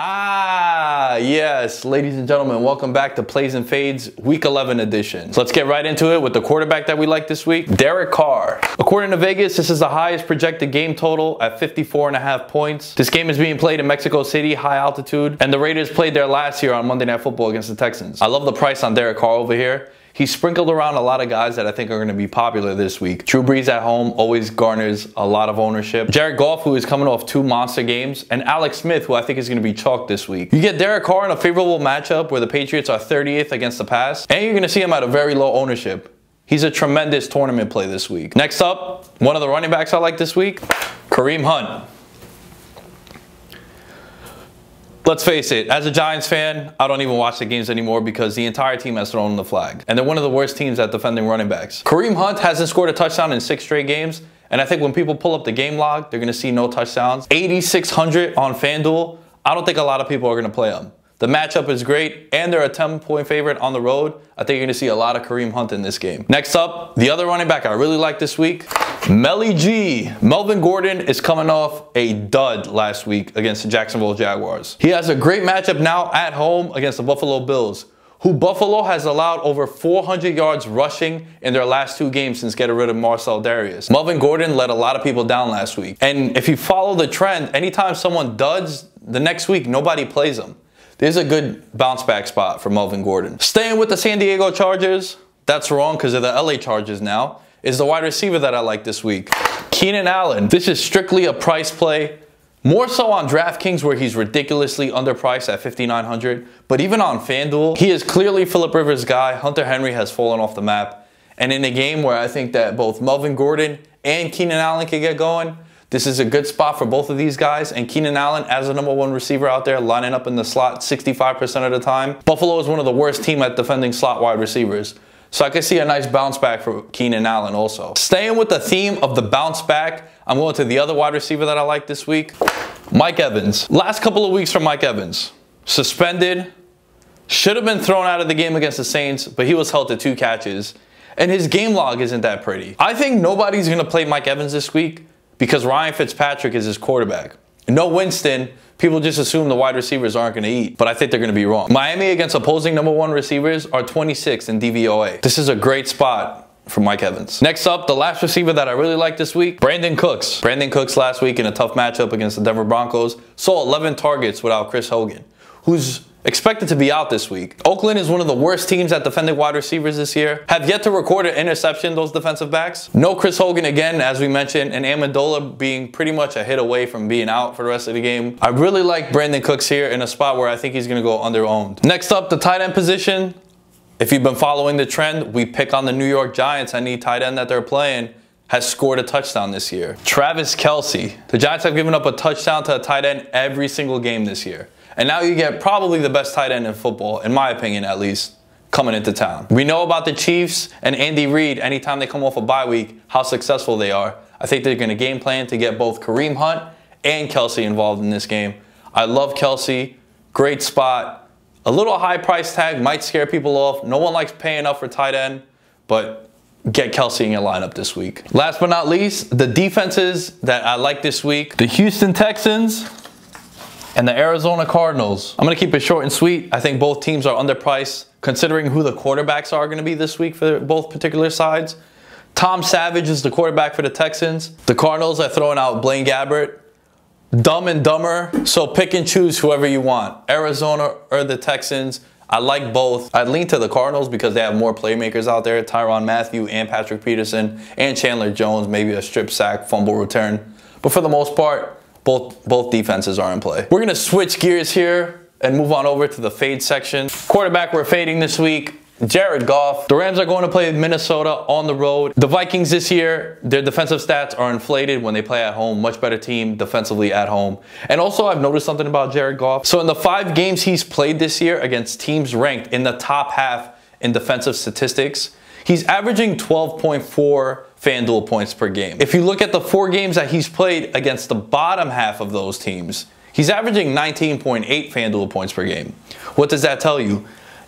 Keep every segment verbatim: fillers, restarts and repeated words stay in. Ah, yes, ladies and gentlemen, welcome back to Plays and Fades Week eleven edition. So let's get right into it with the quarterback that we like this week, Derek Carr. According to Vegas, this is the highest projected game total at fifty-four and a half points. This game is being played in Mexico City, high altitude, and the Raiders played there last year on Monday Night Football against the Texans. I love the price on Derek Carr over here. He sprinkled around a lot of guys that I think are going to be popular this week. Drew Brees at home always garners a lot of ownership. Jared Goff, who is coming off two monster games, and Alex Smith, who I think is going to be chalked this week. You get Derek Carr in a favorable matchup where the Patriots are thirtieth against the pass, and you're going to see him at a very low ownership. He's a tremendous tournament play this week. Next up, one of the running backs I like this week, Kareem Hunt. Let's face it, as a Giants fan, I don't even watch the games anymore because the entire team has thrown the flag. And they're one of the worst teams at defending running backs. Kareem Hunt hasn't scored a touchdown in six straight games. And I think when people pull up the game log, they're going to see no touchdowns. eighty-six hundred on FanDuel. I don't think a lot of people are going to play him. The matchup is great, and they're a ten point favorite on the road. I think you're going to see a lot of Kareem Hunt in this game. Next up, the other running back I really like this week, Melly G. Melvin Gordon is coming off a dud last week against the Jacksonville Jaguars. He has a great matchup now at home against the Buffalo Bills, who Buffalo has allowed over four hundred yards rushing in their last two games since getting rid of Marcel Darius. Melvin Gordon let a lot of people down last week. And if you follow the trend, anytime someone duds, the next week nobody plays them. There's a good bounce back spot for Melvin Gordon. Staying with the San Diego Chargers, that's wrong because of the L A Chargers now, is the wide receiver that I like this week, Keenan Allen. This is strictly a price play, more so on DraftKings where he's ridiculously underpriced at fifty-nine hundred, but even on FanDuel, he is clearly Philip Rivers' guy. Hunter Henry has fallen off the map. And in a game where I think that both Melvin Gordon and Keenan Allen can get going, this is a good spot for both of these guys, and Keenan Allen as the number one receiver out there lining up in the slot sixty-five percent of the time. Buffalo is one of the worst team at defending slot wide receivers. So I could see a nice bounce back for Keenan Allen also. Staying with the theme of the bounce back, I'm going to the other wide receiver that I like this week, Mike Evans. Last couple of weeks from Mike Evans. Suspended, should have been thrown out of the game against the Saints, but he was held to two catches. And his game log isn't that pretty. I think nobody's going to play Mike Evans this week, because Ryan Fitzpatrick is his quarterback. No Winston, people just assume the wide receivers aren't gonna eat, but I think they're gonna be wrong. Miami against opposing number one receivers are twenty-sixth in D V O A. This is a great spot for Mike Evans. Next up, the last receiver that I really like this week, Brandon Cooks. Brandon Cooks last week in a tough matchup against the Denver Broncos saw eleven targets without Chris Hogan, who's expected to be out this week. Oakland is one of the worst teams at defending wide receivers this year. Have yet to record an interception, those defensive backs. No Chris Hogan again, as we mentioned, and Amendola being pretty much a hit away from being out for the rest of the game. I really like Brandon Cooks here in a spot where I think he's going to go under-owned. Next up, the tight end position. If you've been following the trend, we pick on the New York Giants. Any tight end that they're playing has scored a touchdown this year. Travis Kelce. The Giants have given up a touchdown to a tight end every single game this year. And now you get probably the best tight end in football, in my opinion at least, coming into town. We know about the Chiefs and Andy Reid, anytime they come off a bye week, how successful they are. I think they're going to game plan to get both Kareem Hunt and Kelce involved in this game. I love Kelce. Great spot. A little high price tag might scare people off. No one likes paying up for tight end, but get Kelce in your lineup this week. Last but not least, the defenses that I like this week, the Houston Texans and the Arizona Cardinals. I'm gonna keep it short and sweet. I think both teams are underpriced considering who the quarterbacks are gonna be this week for both particular sides. Tom Savage is the quarterback for the Texans. The Cardinals are throwing out Blaine Gabbert. Dumb and dumber. So pick and choose whoever you want, Arizona or the Texans. I like both. I'd lean to the Cardinals because they have more playmakers out there, Tyron Matthew and Patrick Peterson and Chandler Jones, maybe a strip sack, fumble return. But for the most part, Both, both defenses are in play. We're gonna switch gears here and move on over to the fade section. Quarterback we're fading this week, Jared Goff. The Rams are going to play Minnesota on the road. The Vikings this year, their defensive stats are inflated when they play at home. Much better team defensively at home. And also I've noticed something about Jared Goff. So in the five games he's played this year against teams ranked in the top half in defensive statistics, he's averaging twelve point four FanDuel points per game. If you look at the four games that he's played against the bottom half of those teams, he's averaging nineteen point eight FanDuel points per game. What does that tell you?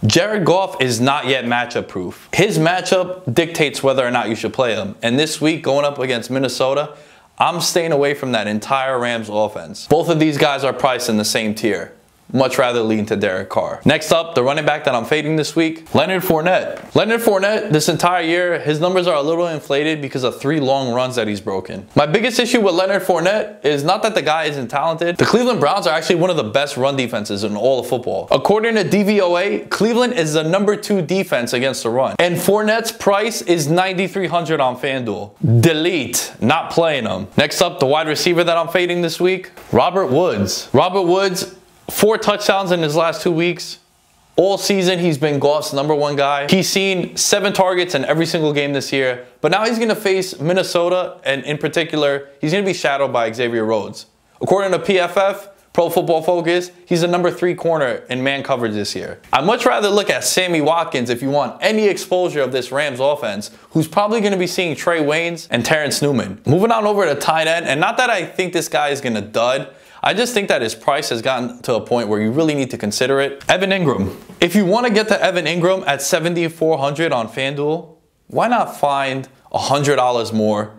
Jared Goff is not yet matchup proof. His matchup dictates whether or not you should play him. And this week, going up against Minnesota, I'm staying away from that entire Rams offense. Both of these guys are priced in the same tier. Much rather lean to Derek Carr. Next up, the running back that I'm fading this week, Leonard Fournette. Leonard Fournette, this entire year, his numbers are a little inflated because of three long runs that he's broken. My biggest issue with Leonard Fournette is not that the guy isn't talented. The Cleveland Browns are actually one of the best run defenses in all of football. According to D V O A, Cleveland is the number two defense against the run. And Fournette's price is nine thousand three hundred dollars on FanDuel. Delete, not playing him. Next up, the wide receiver that I'm fading this week, Robert Woods. Robert Woods, four touchdowns in his last two weeks. All season, he's been Goff's number one guy. He's seen seven targets in every single game this year, but now he's gonna face Minnesota, and in particular, he's gonna be shadowed by Xavier Rhodes. According to P F F, Pro Football Focus, he's the number three corner in man coverage this year. I'd much rather look at Sammy Watkins if you want any exposure of this Rams offense, who's probably gonna be seeing Trey Waynes and Terrence Newman. Moving on over to tight end, and not that I think this guy is gonna dud, I just think that his price has gotten to a point where you really need to consider it. Evan Engram. If you want to get to Evan Engram at seven thousand four hundred dollars on FanDuel, why not find one hundred dollars more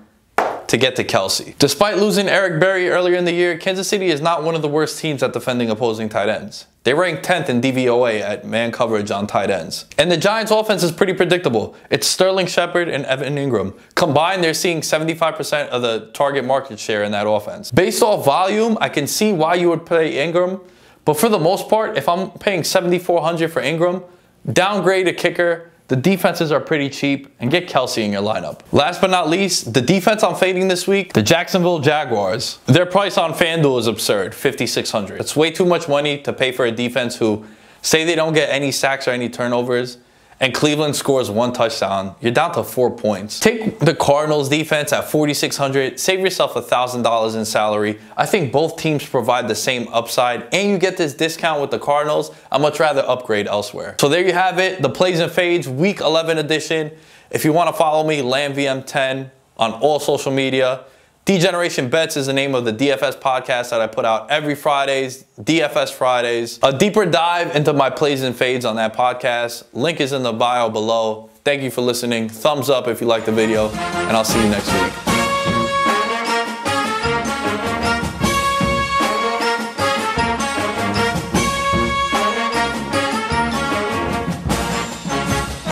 to get to Kelce? Despite losing Eric Berry earlier in the year, Kansas City is not one of the worst teams at defending opposing tight ends. They rank tenth in D V O A at man coverage on tight ends. And the Giants offense is pretty predictable. It's Sterling Shepard and Evan Engram. Combined, they're seeing seventy-five percent of the target market share in that offense. Based off volume, I can see why you would play Engram, but for the most part, if I'm paying seven thousand four hundred dollars for Engram, downgrade a kicker. The defenses are pretty cheap, and get Kelce in your lineup. Last but not least, the defense I'm fading this week, the Jacksonville Jaguars. Their price on FanDuel is absurd, five thousand six hundred dollars. It's way too much money to pay for a defense who say they don't get any sacks or any turnovers, and Cleveland scores one touchdown. You're down to four points. Take the Cardinals defense at four thousand six hundred dollars, save yourself one thousand dollars in salary. I think both teams provide the same upside, and you get this discount with the Cardinals. I'd much rather upgrade elsewhere. So there you have it, the Plays and Fades Week eleven edition. If you want to follow me, Lamb V M ten on all social media. D Generation Bets is the name of the D F S podcast that I put out every Fridays, D F S Fridays. A deeper dive into my plays and fades on that podcast. Link is in the bio below. Thank you for listening. Thumbs up if you like the video, and I'll see you next week.